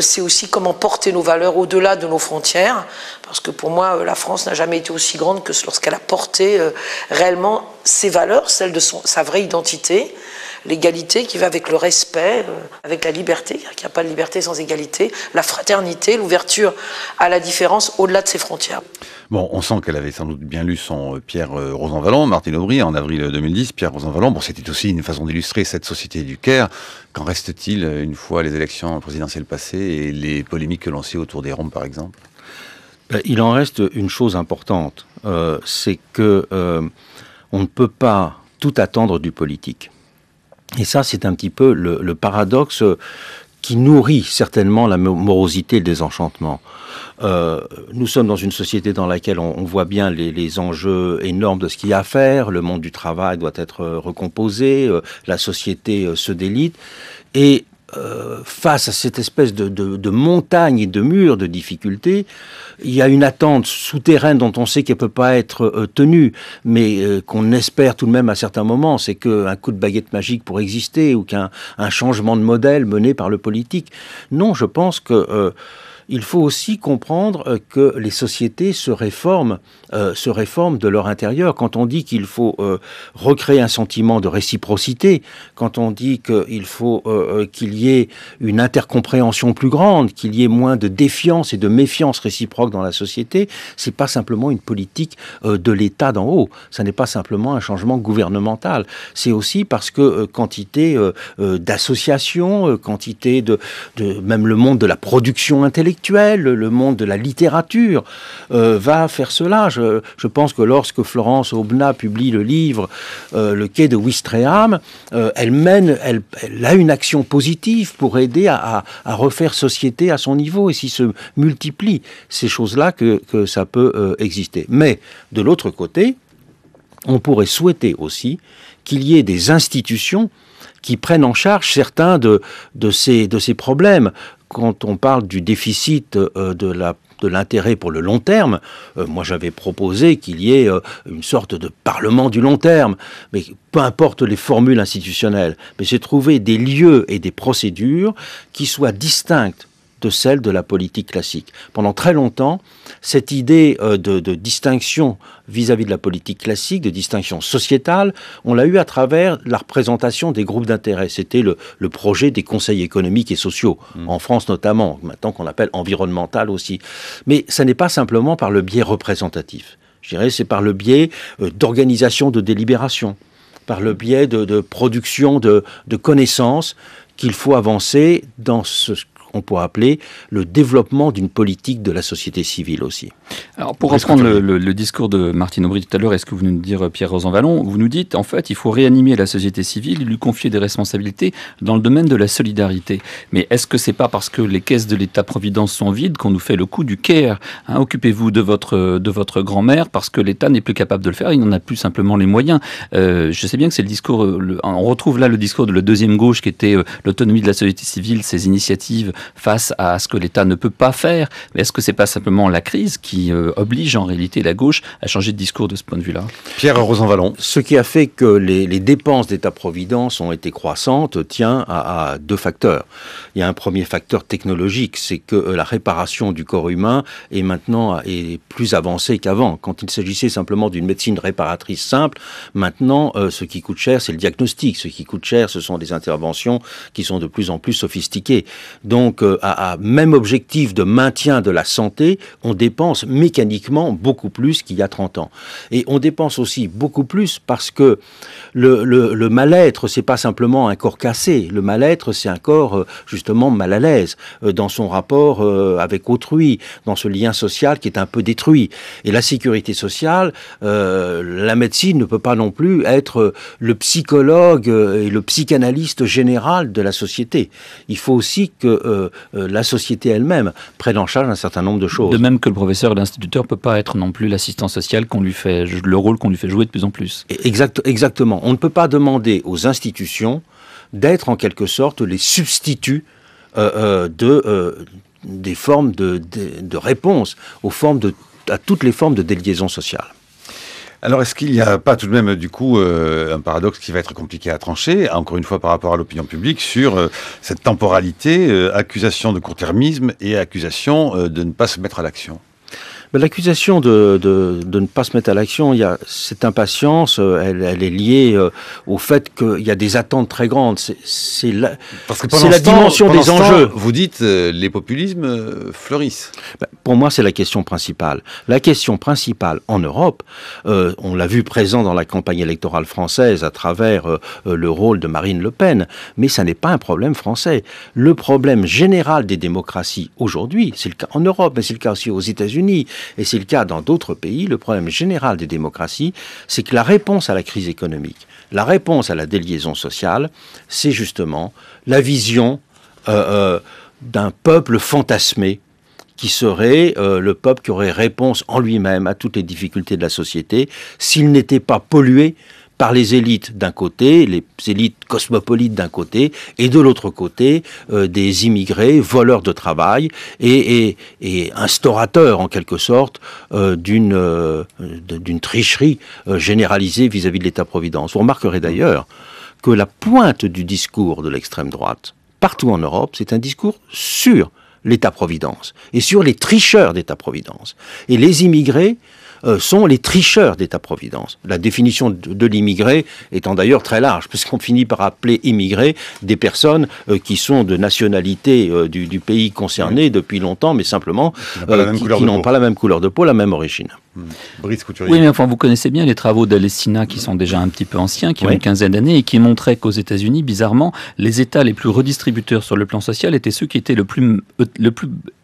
c'est aussi comment porter nos valeurs au-delà de nos frontières, parce que pour moi, la France n'a jamais été aussi grande que lorsqu'elle a porté réellement ses valeurs, celles de sa vraie identité. L'égalité qui va avec le respect, avec la liberté, car il n'y a pas de liberté sans égalité, la fraternité, l'ouverture à la différence au-delà de ses frontières. Bon, on sent qu'elle avait sans doute bien lu son Pierre Rosanvallon, Martine Aubry, en avril 2010, Pierre Rosanvallon. Bon, c'était aussi une façon d'illustrer cette société du Caire. Qu'en reste-t-il une fois les élections présidentielles passées et les polémiques que l'on sait autour des roms, par exemple? Il en reste une chose importante, c'est que on ne peut pas tout attendre du politique. Et ça, c'est un petit peu le paradoxe qui nourrit certainement la morosité et le désenchantement. Nous sommes dans une société dans laquelle on voit bien les enjeux énormes de ce qu'il y a à faire, le monde du travail doit être recomposé, la société se délite, et face à cette espèce de montagne et de mur de difficultés, il y a une attente souterraine dont on sait qu'elle peut pas être tenue, mais qu'on espère tout de même à certains moments, c'est qu'un coup de baguette magique pour exister ou qu'un changement de modèle mené par le politique. Non, je pense que il faut aussi comprendre que les sociétés se réforment de leur intérieur. Quand on dit qu'il faut recréer un sentiment de réciprocité, quand on dit qu'il faut qu'il y ait une intercompréhension plus grande, qu'il y ait moins de défiance et de méfiance réciproque dans la société, c'est pas simplement une politique de l'État d'en haut. Ça n'est pas simplement un changement gouvernemental. C'est aussi parce que quantité d'associations, quantité de même le monde de la production intellectuelle, le monde de la littérature va faire cela. Je pense que lorsque Florence Aubenas publie le livre Le Quai de Ouistreham, elle a une action positive pour aider à refaire société à son niveau, et si se multiplient ces choses-là que ça peut exister. Mais de l'autre côté, on pourrait souhaiter aussi qu'il y ait des institutions qui prennent en charge certains de ces problèmes. Quand on parle du déficit de l'intérêt pour le long terme, moi j'avais proposé qu'il y ait une sorte de parlement du long terme, mais peu importe les formules institutionnelles, mais c'est trouver des lieux et des procédures qui soient distinctes de celle de la politique classique. Pendant très longtemps, cette idée de distinction vis-à-vis de la politique classique, de distinction sociétale, on l'a eu à travers la représentation des groupes d'intérêt. C'était le projet des conseils économiques et sociaux, en France notamment, maintenant qu'on appelle environnemental aussi. Mais ça n'est pas simplement par le biais représentatif. Je dirais c'est par le biais d'organisation de délibération, par le biais de production de connaissances qu'il faut avancer dans ce qu'on pourrait appeler le développement d'une politique de la société civile aussi. Alors, pour reprendre le discours de Martine Aubry tout à l'heure, est-ce que vous venez de dire, Pierre Rosanvallon, vous nous dites, en fait, il faut réanimer la société civile, lui confier des responsabilités dans le domaine de la solidarité. Mais est-ce que c'est pas parce que les caisses de l'État-providence sont vides qu'on nous fait le coup du care, hein, occupez-vous de votre grand-mère parce que l'État n'est plus capable de le faire, il n'en a plus simplement les moyens. Je sais bien que c'est le discours, on retrouve là le discours de la deuxième gauche qui était l'autonomie de la société civile, ses initiatives face à ce que l'État ne peut pas faire. Mais est-ce que c'est pas simplement la crise qui oblige en réalité la gauche à changer de discours de ce point de vue-là? Pierre Rosanvallon. Ce qui a fait que les dépenses d'État-providence ont été croissantes tient à deux facteurs. Il y a un premier facteur technologique, c'est que la réparation du corps humain est maintenant plus avancée qu'avant. Quand il s'agissait simplement d'une médecine réparatrice simple, maintenant ce qui coûte cher c'est le diagnostic, ce qui coûte cher ce sont des interventions qui sont de plus en plus sophistiquées. Donc, à même objectif de maintien de la santé, on dépense mécaniquement beaucoup plus qu'il y a 30 ans. Et on dépense aussi beaucoup plus parce que le mal-être, c'est pas simplement un corps cassé. Le mal-être, c'est un corps, justement, mal à l'aise, dans son rapport avec autrui, dans ce lien social qui est un peu détruit. Et la sécurité sociale, la médecine ne peut pas non plus être le psychologue et le psychanalyste général de la société. Il faut aussi que la société elle-même prenne en charge un certain nombre de choses. De même que le professeur et l'instituteur ne peut pas être non plus l'assistant social le rôle qu'on lui fait jouer de plus en plus. Exactement. On ne peut pas demander aux institutions d'être en quelque sorte les substituts des formes de réponse à toutes les formes de déliaison sociale. Alors, est-ce qu'il n'y a pas tout de même, du coup, un paradoxe qui va être compliqué à trancher, encore une fois par rapport à l'opinion publique, sur cette temporalité, accusation de court-termisme et accusation de ne pas se mettre à l'action? L'accusation de ne pas se mettre à l'action, il y a cette impatience, elle est liée au fait qu'il y a des attentes très grandes. C'est la dimension des enjeux. Vous dites les populismes fleurissent. Pour moi, c'est la question principale. La question principale en Europe, on l'a vu présent dans la campagne électorale française à travers le rôle de Marine Le Pen, mais ça n'est pas un problème français. Le problème général des démocraties aujourd'hui, c'est le cas en Europe, mais c'est le cas aussi aux États-Unis. Et c'est le cas dans d'autres pays. Le problème général des démocraties, c'est que la réponse à la crise économique, la réponse à la déliaison sociale, c'est justement la vision d'un peuple fantasmé qui serait le peuple qui aurait réponse en lui-même à toutes les difficultés de la société s'il n'était pas pollué par les élites d'un côté, les élites cosmopolites d'un côté, et de l'autre côté, des immigrés, voleurs de travail, et instaurateurs, en quelque sorte, d'une tricherie généralisée vis-à-vis de l'État-providence. Vous remarquerez d'ailleurs que la pointe du discours de l'extrême droite, partout en Europe, c'est un discours sur l'État-providence et sur les tricheurs d'État-providence. Et les immigrés sont les tricheurs d'État-providence. La définition de l'immigré étant d'ailleurs très large, puisqu'on finit par appeler immigrés des personnes qui sont de nationalité du pays concerné depuis longtemps, mais simplement qui n'ont pas la même couleur de peau, la même origine. Brice Couturier. Oui, mais enfin, vous connaissez bien les travaux d'Alessina qui sont déjà un petit peu anciens, qui ont une quinzaine d'années et qui montraient qu'aux États-Unis, bizarrement, les États les plus redistributeurs sur le plan social étaient ceux qui étaient le plus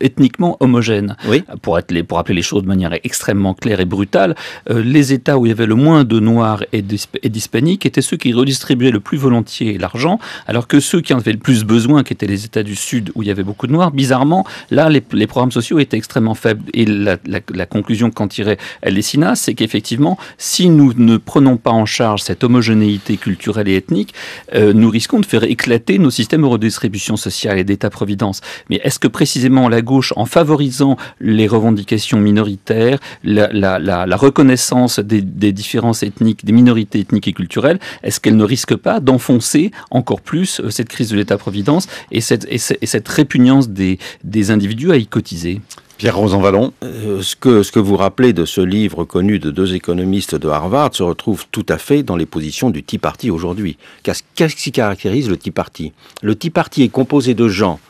ethniquement homogènes. Oui. Pour appeler les choses de manière extrêmement claire et brutale, les États où il y avait le moins de Noirs et d'Hispaniques étaient ceux qui redistribuaient le plus volontiers l'argent, alors que ceux qui en avaient le plus besoin, qui étaient les États du Sud où il y avait beaucoup de Noirs, bizarrement, là, les programmes sociaux étaient extrêmement faibles. Et la conclusion qu'en tirait Alessina, c'est qu'effectivement, si nous ne prenons pas en charge cette homogénéité culturelle et ethnique, nous risquons de faire éclater nos systèmes de redistribution sociale et d'État-providence. Mais est-ce que précisément la gauche, en favorisant les revendications minoritaires, la reconnaissance des différences ethniques, des minorités ethniques et culturelles, est-ce qu'elle ne risque pas d'enfoncer encore plus cette crise de l'État-providence et cette répugnance des individus à y cotiser ? Pierre Rosanvallon. Ce que vous rappelez de ce livre connu de deux économistes de Harvard se retrouve tout à fait dans les positions du Tea Party aujourd'hui. Qu'est-ce qui caractérise le Tea Party ? Le Tea Party est composé de gens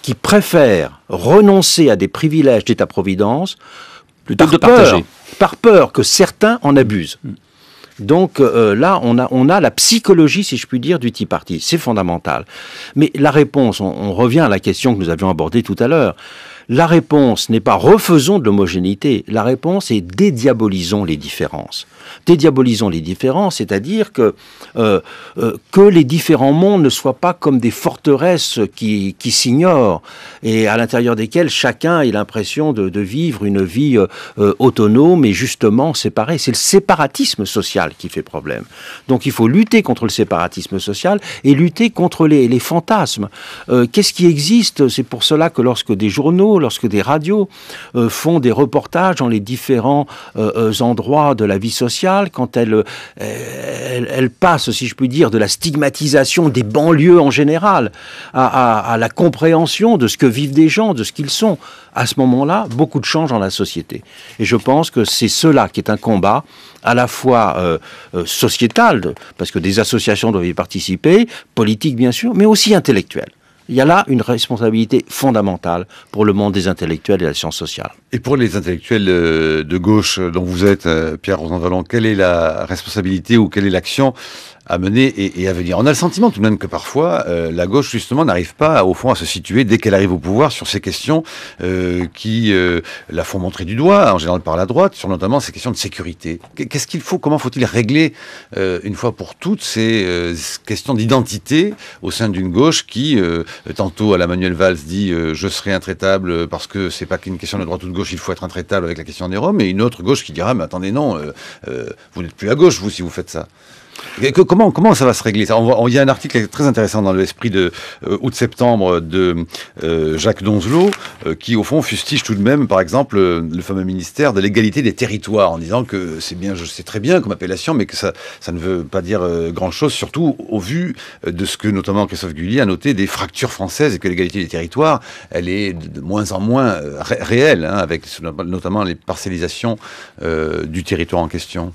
qui préfèrent renoncer à des privilèges d'État-providence par peur que certains en abusent. Donc là, on a la psychologie, si je puis dire, du Tea Party. C'est fondamental. Mais la réponse, on revient à la question que nous avions abordée tout à l'heure. La réponse n'est pas refaisons de l'homogénéité, la réponse est dédiabolisons les différences. Dédiabolisons les différences, c'est-à-dire que les différents mondes ne soient pas comme des forteresses qui s'ignorent et à l'intérieur desquelles chacun ait l'impression de vivre une vie autonome et justement séparée. C'est le séparatisme social qui fait problème. Donc il faut lutter contre le séparatisme social et lutter contre les fantasmes. Qu'est-ce qui existe ? C'est pour cela que lorsque des journaux, lorsque des radios font des reportages dans les différents endroits de la vie sociale, quand elles passent, si je puis dire, de la stigmatisation des banlieues en général à la compréhension de ce que vivent des gens, de ce qu'ils sont, à ce moment-là, beaucoup de change dans la société. Et je pense que c'est cela qui est un combat à la fois sociétal, parce que des associations doivent y participer, politiques bien sûr, mais aussi intellectuelles. Il y a là une responsabilité fondamentale pour le monde des intellectuels et la science sociale. Et pour les intellectuels de gauche dont vous êtes, Pierre Rosanvallon, quelle est la responsabilité ou quelle est l'action à mener et à venir ? On a le sentiment tout de même que parfois, la gauche justement n'arrive pas au fond à se situer dès qu'elle arrive au pouvoir sur ces questions qui la font montrer du doigt, en général par la droite, sur notamment ces questions de sécurité. Qu'est-ce qu'il faut ? Comment faut-il régler une fois pour toutes ces questions d'identité au sein d'une gauche qui... tantôt à la Manuel Valls dit je serai intraitable parce que c'est pas qu'une question de droite ou de gauche, il faut être intraitable avec la question des Roms, et une autre gauche qui dira mais attendez non, vous n'êtes plus à gauche vous si vous faites ça. Comment ça va se régler ça? Il y a un article très intéressant dans l'esprit de août-septembre de Jacques Donzelot qui au fond fustige tout de même par exemple le fameux ministère de l'égalité des territoires en disant que c'est bien, je sais très bien comme appellation mais que ça ne veut pas dire grand chose surtout au vu de ce que notamment Christophe Gulli a noté des fractures françaises et que l'égalité des territoires elle est de moins en moins réelle hein, avec notamment les parcellisations du territoire en question.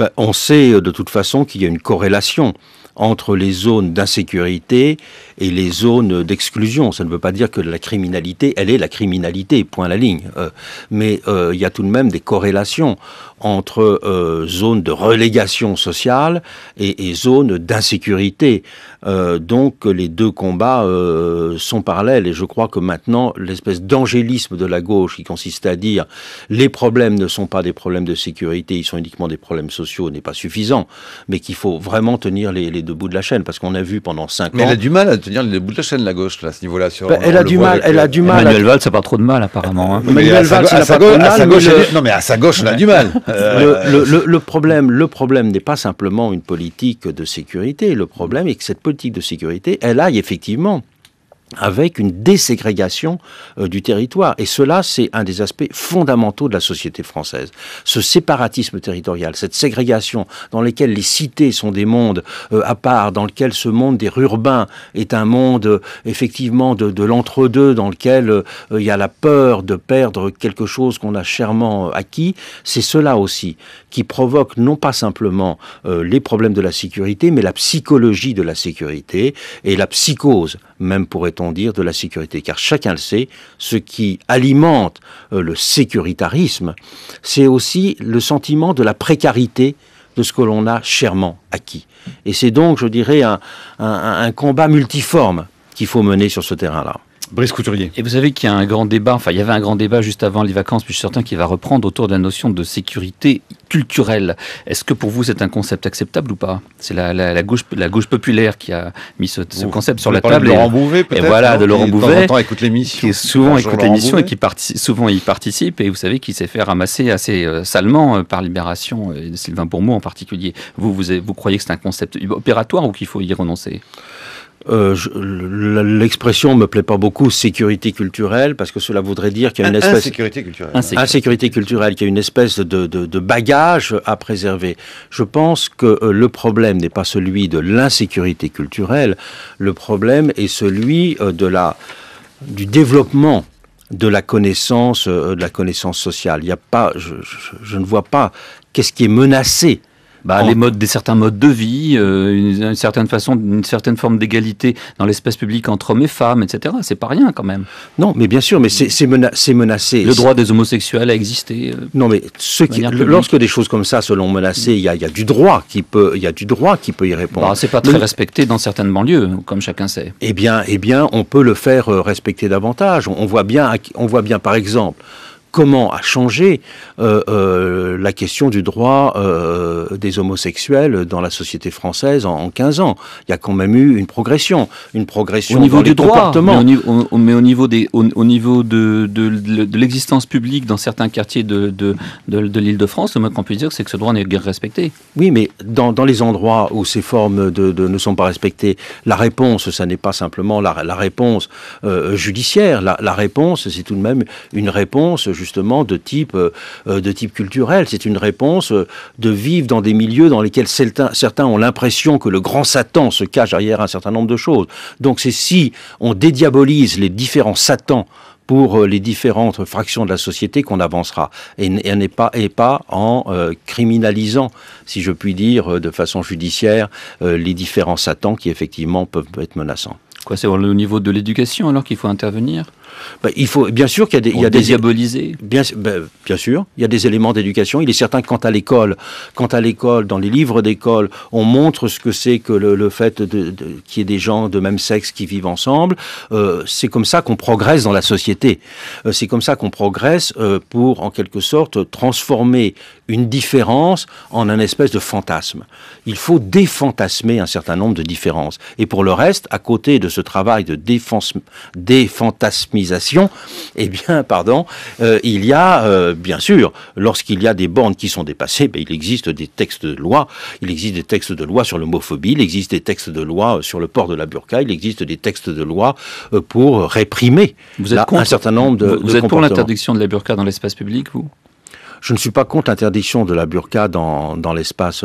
Ben, on sait de toute façon qu'il y a une corrélation entre les zones d'insécurité et les zones d'exclusion. Ça ne veut pas dire que la criminalité, elle est la criminalité, point à la ligne. Mais il y a tout de même des corrélations entre zones de relégation sociale et zones d'insécurité. Donc les deux combats sont parallèles et je crois que maintenant l'espèce d'angélisme de la gauche qui consiste à dire les problèmes ne sont pas des problèmes de sécurité, ils sont uniquement des problèmes sociaux n'est pas suffisant, mais qu'il faut vraiment tenir les deux bouts de la chaîne parce qu'on a vu pendant 5 ans... Mais elle a du mal à tenir les deux bouts de la chaîne la gauche là, à ce niveau-là. Elle a du mal. Manuel Valls n'a pas trop de mal apparemment. Hein. Manuel Valls n'a pas trop de mal. Non mais à sa gauche on a du mal. Le problème n'est pas simplement une politique de sécurité. Le problème est que cette politique de sécurité, elle aille effectivement avec une déségrégation du territoire. Et cela, c'est un des aspects fondamentaux de la société française. Ce séparatisme territorial, cette ségrégation dans laquelle les cités sont des mondes à part, dans lequel ce monde des urbains est un monde effectivement de l'entre-deux, dans lequel il y a la peur de perdre quelque chose qu'on a chèrement acquis, c'est cela aussi qui provoque non pas simplement les problèmes de la sécurité, mais la psychologie de la sécurité et la psychose, même pourrait-on dire, de la sécurité. Car chacun le sait, ce qui alimente le sécuritarisme, c'est aussi le sentiment de la précarité de ce que l'on a chèrement acquis. Et c'est donc, je dirais, un combat multiforme qu'il faut mener sur ce terrain-là. Brice Couturier. Et vous savez qu'il y a un grand débat, enfin il y avait un grand débat juste avant les vacances, puis je suis certain qu'il va reprendre autour de la notion de sécurité culturelle. Est-ce que pour vous c'est un concept acceptable ou pas? C'est la gauche populaire qui a mis ce concept sur la table. De Laurent Bouvet peut-être. Et voilà, de Laurent Bouvet, qui souvent écoute l'émission et qui souvent y participe, et vous savez qu'il s'est fait ramasser assez salement par Libération, et Sylvain Bourmeau en particulier. Vous croyez que c'est un concept opératoire ou qu'il faut y renoncer? L'expression me plaît pas beaucoup, sécurité culturelle, parce que cela voudrait dire qu'il y a une espèce insécurité culturelle, qu'il y a une espèce de bagage à préserver. Je pense que le problème n'est pas celui de l'insécurité culturelle, le problème est celui du développement de la connaissance sociale. Il y a pas, je ne vois pas qu'est-ce qui est menacé. Bah, certains modes de vie, une certaine forme d'égalité dans l'espace public entre hommes et femmes, etc. C'est pas rien quand même. Non, mais bien sûr, mais c'est menacé. Le droit des homosexuels à exister. Non, mais lorsque des choses comme ça se l'ont menacé, il y a du droit qui peut y répondre. Bah, c'est pas très respecté dans certaines banlieues, comme chacun sait. Eh bien, on peut le faire respecter davantage. On voit bien, par exemple, comment a changé la question du droit des homosexuels dans la société française en 15 ans. Il y a quand même eu une progression au niveau du droit, mais au niveau de l'existence publique dans certains quartiers de l'Île-de-France, le moins qu'on puisse dire, c'est que ce droit n'est guère respecté. Oui, mais dans les endroits où ces formes ne sont pas respectées, la réponse, ça n'est pas simplement la réponse judiciaire. La réponse, c'est tout de même une réponse justement de type culturel. C'est une réponse de vivre dans des milieux dans lesquels certains ont l'impression que le grand Satan se cache derrière un certain nombre de choses. Donc c'est si on dédiabolise les différents Satans pour les différentes fractions de la société qu'on avancera, et pas en criminalisant, si je puis dire, de façon judiciaire, les différents Satans qui effectivement peuvent être menaçants. Quoi, c'est au niveau de l'éducation alors qu'il faut intervenir? Il faut, bien sûr qu'il y a des éléments d'éducation. Il est certain que quant à l'école, dans les livres d'école, on montre ce que c'est que le fait qu'il y ait des gens de même sexe qui vivent ensemble. C'est comme ça qu'on progresse dans la société. C'est comme ça qu'on progresse pour, en quelque sorte, transformer une différence en un espèce de fantasme. Il faut défantasmer un certain nombre de différences. Et pour le reste, à côté de ce travail de défantasmisation, il y a, bien sûr, lorsqu'il y a des bornes qui sont dépassées, il existe des textes de loi, il existe des textes de loi sur l'homophobie, il existe des textes de loi sur le port de la burqa, il existe des textes de loi pour réprimer un certain nombre de comportements. Vous êtes pour l'interdiction de la burqa dans l'espace public, vous ? Je ne suis pas contre l'interdiction de la burqa dans l'espace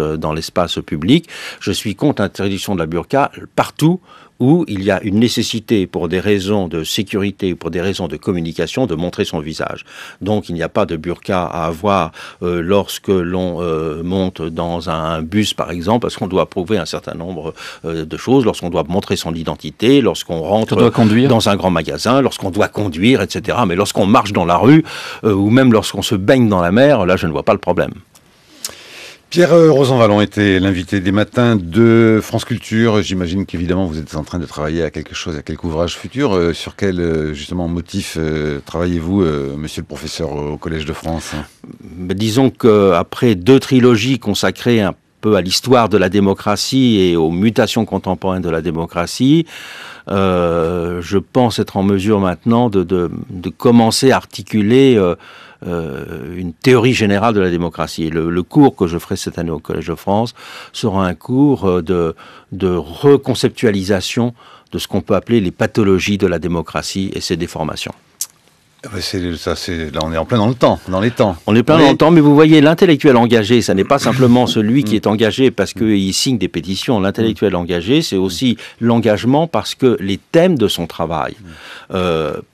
public. Je suis contre l'interdiction de la burqa partout où il y a une nécessité, pour des raisons de sécurité, pour des raisons de communication, de montrer son visage. Donc il n'y a pas de burqa à avoir lorsque l'on monte dans un bus, par exemple, parce qu'on doit prouver un certain nombre de choses, lorsqu'on doit montrer son identité, lorsqu'on rentre dans un grand magasin, lorsqu'on doit conduire, etc. Mais lorsqu'on marche dans la rue, ou même lorsqu'on se baigne dans la mer, là je ne vois pas le problème. Pierre Rosanvallon était l'invité des matins de France Culture. J'imagine qu'évidemment vous êtes en train de travailler à quelque chose, à quelque ouvrage futur. Sur quel justement motif travaillez-vous, monsieur le professeur, au Collège de France? Disons qu'après deux trilogies consacrées à peu à l'histoire de la démocratie et aux mutations contemporaines de la démocratie, je pense être en mesure maintenant de commencer à articuler une théorie générale de la démocratie. Le cours que je ferai cette année au Collège de France sera un cours de reconceptualisation de ce qu'on peut appeler les pathologies de la démocratie et ses déformations. Ça, là, on est en plein dans le temps, dans les temps. On est plein dans le temps, mais vous voyez, l'intellectuel engagé, ça n'est pas simplement celui qui est engagé parce qu'il signe des pétitions. L'intellectuel engagé, c'est aussi l'engagement parce que les thèmes de son travail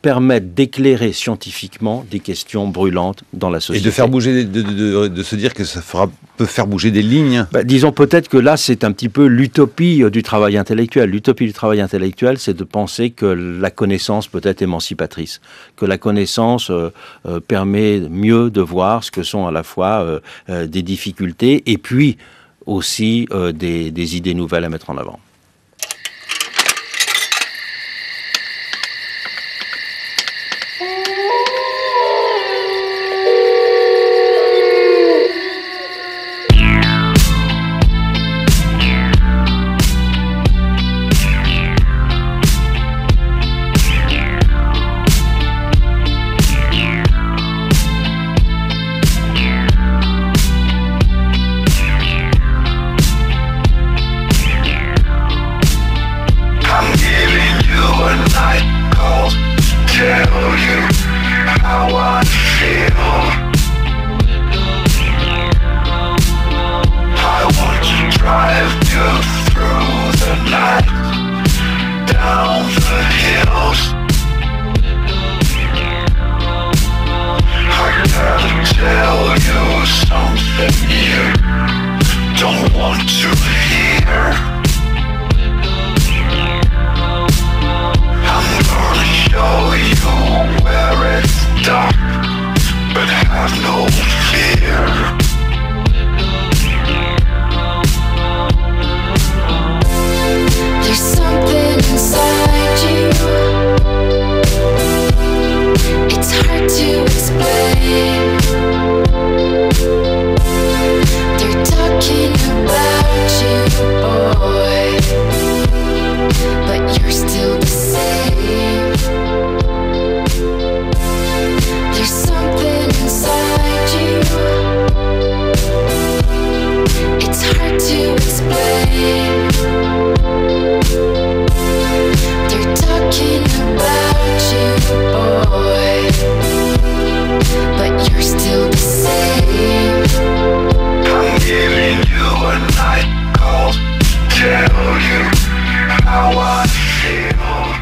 permettent d'éclairer scientifiquement des questions brûlantes dans la société. Et de faire bouger, de se dire que ça peut faire bouger des lignes. Bah, disons peut-être que là, c'est un petit peu l'utopie du travail intellectuel. L'utopie du travail intellectuel, c'est de penser que la connaissance peut être émancipatrice, que la connaissance permet mieux de voir ce que sont à la fois des difficultés et puis aussi des idées nouvelles à mettre en avant.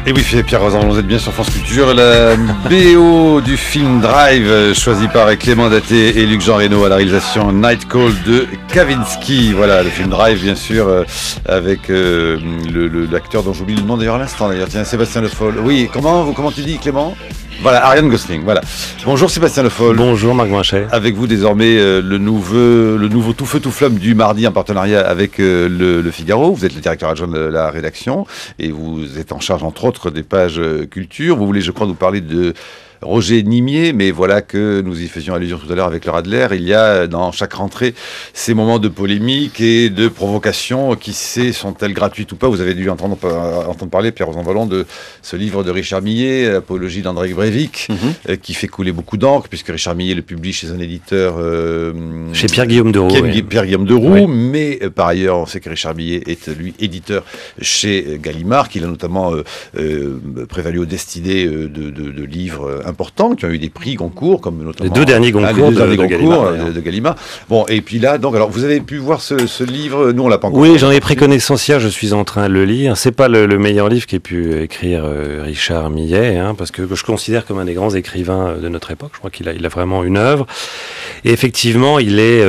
Et oui, Pierre Rosanvallon, vous êtes bien sur France Culture. La BO du film Drive, choisi par Clément Daté et Luc-Jean Reynaud à la réalisation Night Call de Kavinsky. Voilà, le film Drive, bien sûr, avec l'acteur dont j'oublie le nom d'ailleurs à l'instant. D'ailleurs, tiens, Sébastien Le Folle. Oui, comment tu dis, Clément ? Voilà, Ariane Gosling, voilà. Bonjour Sébastien Le Folle. Bonjour Marc Moinchet. Avec vous désormais le nouveau tout feu tout flamme du mardi en partenariat avec le Figaro. Vous êtes le directeur adjoint de la rédaction et vous êtes en charge entre autres des pages culture. Vous voulez, je crois, nous parler de Roger Nimier, mais voilà que nous y faisions allusion tout à l'heure avec Laura Adler. Il y a dans chaque rentrée ces moments de polémique et de provocation. Qui sait, sont-elles gratuites ou pas? Vous avez dû entendre parler, Pierre Rosanvallon, de ce livre de Richard Millet, Apologie d'André Breivik, qui fait couler beaucoup d'encre, puisque Richard Millet le publie chez un éditeur... chez Pierre-Guillaume Deroux. Oui. Mais par ailleurs, on sait que Richard Millet est, lui, éditeur chez Gallimard, qu'il a notamment prévalu aux destinées de livres importants, qui ont eu des prix Goncourt, comme notamment... Les deux derniers Goncourt de Gallimard. Bon, et puis là, donc, alors, vous avez pu voir ce livre, nous on l'a pas encore. Oui, j'en ai pris connaissance hier, je suis en train de le lire. C'est pas le meilleur livre qu'ait pu écrire Richard Millet, hein, parce que je considère comme un des grands écrivains de notre époque. Je crois qu'il a vraiment une œuvre. Et effectivement, il est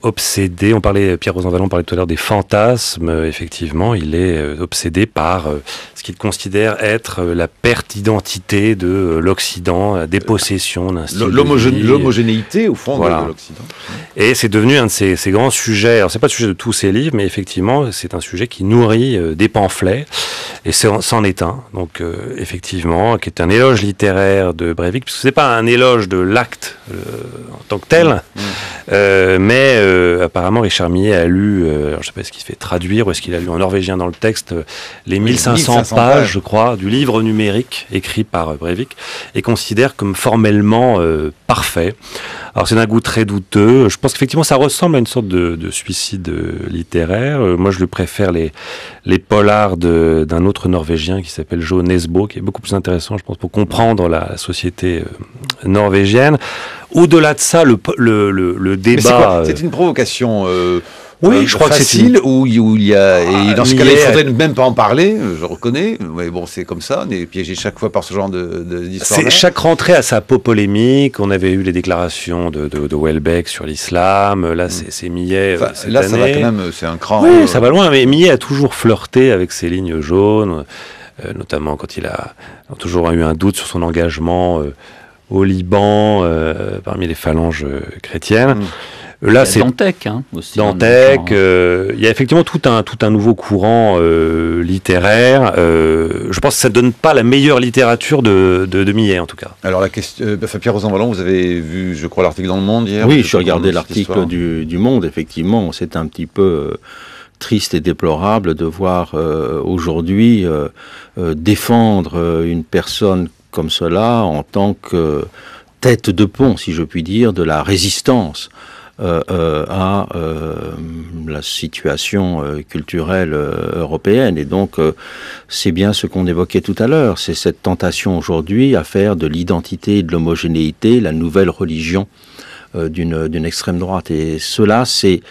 obsédé, Pierre Rosanvallon parlait tout à l'heure des fantasmes, effectivement, il est obsédé par ce qu'il considère être la perte d'identité de l'Occident, l'Occident, des possessions d'un style l'homogénéité, au fond, voilà, de l'Occident. Et c'est devenu un de ces grands sujets. Alors, c'est pas le sujet de tous ces livres, mais effectivement, c'est un sujet qui nourrit des pamphlets, et c'en est un. Donc, effectivement, qui est un éloge littéraire de Breivik, puisque c'est pas un éloge de l'acte en tant que tel, mais apparemment, Richard Millet a lu, alors, je sais pas ce qu'il fait traduire, ou est-ce qu'il a lu en norvégien dans le texte, les 1500 pages, je crois, du livre numérique écrit par Breivik, et considère comme formellement parfait. Alors c'est d'un goût très douteux. Je pense qu'effectivement ça ressemble à une sorte de suicide littéraire. Moi je le préfère les polars d'un autre Norvégien qui s'appelle Jo Nesbo, qui est beaucoup plus intéressant, je pense, pour comprendre la société norvégienne. Au-delà de ça, le débat... Mais c'est quoi ? C'est une provocation oui, je crois facile, que c'est où il y a... et dans ce cas-là, il faudrait même pas en parler, je reconnais. Mais bon, c'est comme ça, on est piégé chaque fois par ce genre d'histoire. Chaque rentrée a sa peau polémique. On avait eu les déclarations de Welbeck sur l'islam. Là, c'est Millet cette année. Ça va quand même, c'est un cran. Oui, ça va loin, mais Millet a toujours flirté avec ses lignes jaunes, notamment quand il a toujours eu un doute sur son engagement au Liban, parmi les phalanges chrétiennes. Là, c'est Dantec, hein, aussi. Dantec, il y a effectivement tout un nouveau courant littéraire. Je pense que ça ne donne pas la meilleure littérature de Millet, en tout cas. Alors la question, Pierre Rosanvallon, vous avez vu, je crois, l'article dans Le Monde hier. Oui, je regardais l'article du Monde. Effectivement, c'est un petit peu triste et déplorable de voir aujourd'hui défendre une personne comme cela en tant que tête de pont, si je puis dire, de la résistance à la situation culturelle européenne. Et donc, c'est bien ce qu'on évoquait tout à l'heure, c'est cette tentation aujourd'hui à faire de l'identité et de l'homogénéité la nouvelle religion d'une extrême droite. Et cela, c'est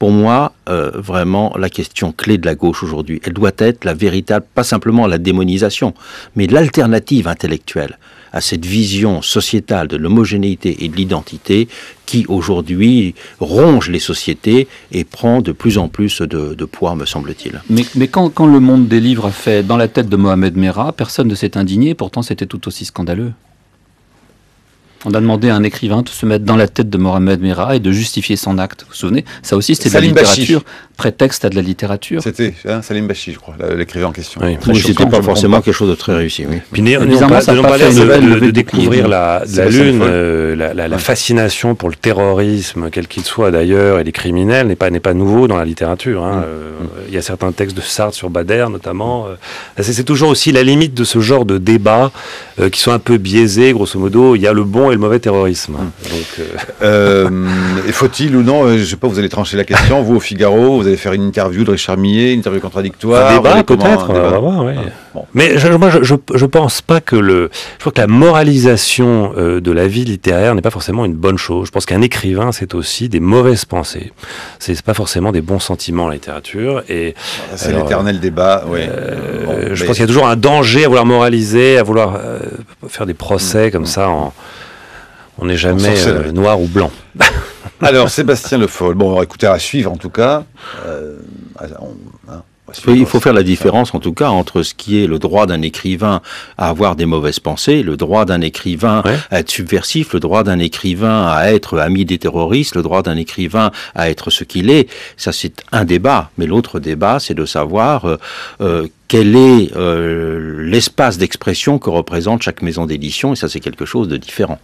pour moi vraiment la question clé de la gauche aujourd'hui. Elle doit être la véritable, pas simplement la démonisation, mais l'alternative intellectuelle à cette vision sociétale de l'homogénéité et de l'identité qui, aujourd'hui, ronge les sociétés et prend de plus en plus de poids, me semble-t-il. Mais quand Le Monde des livres a fait dans la tête de Mohamed Merah, personne ne s'est indigné, pourtant c'était tout aussi scandaleux. On a demandé à un écrivain de se mettre dans la tête de Mohamed Merah et de justifier son acte. Vous vous souvenez? Ça aussi, c'était de la littérature, prétexte à de la littérature. C'était Salim Bachi, je crois, l'écrivain en question. Oui, c'était pas forcément quelque chose de très réussi. Oui. Puis n'ayons pas l'air de découvrir la Lune, la fascination pour le terrorisme, quel qu'il soit d'ailleurs, et les criminels n'est pas nouveau dans la littérature. Il y a certains textes de Sartre sur Bader, notamment. C'est toujours aussi la limite de ce genre de débats qui sont un peu biaisés, grosso modo. Il y a le bon et le mauvais terrorisme. Faut-il ou non, je sais pas, vous allez trancher la question, vous au Figaro, vous allez faire une interview de Richard Millet, une interview contradictoire, un débat peut-être, on va voir, oui. Bon. Mais moi je pense pas que je crois que la moralisation de la vie littéraire n'est pas forcément une bonne chose. Je pense qu'un écrivain, c'est aussi des mauvaises pensées. C'est pas forcément des bons sentiments, la littérature, et c'est l'éternel débat, oui. Je pense qu'il y a toujours un danger à vouloir moraliser, à vouloir faire des procès comme ça en... On n'est jamais noir ou blanc. Alors, Sébastien Le Folle, bon, écoutez, à suivre en tout cas. Il faut faire la différence en tout cas entre ce qui est le droit d'un écrivain à avoir des mauvaises pensées, le droit d'un écrivain à être subversif, le droit d'un écrivain à être ami des terroristes, le droit d'un écrivain à être ce qu'il est. Ça, c'est un débat. Mais l'autre débat, c'est de savoir... quel est l'espace d'expression que représente chaque maison d'édition, et ça c'est quelque chose de différent.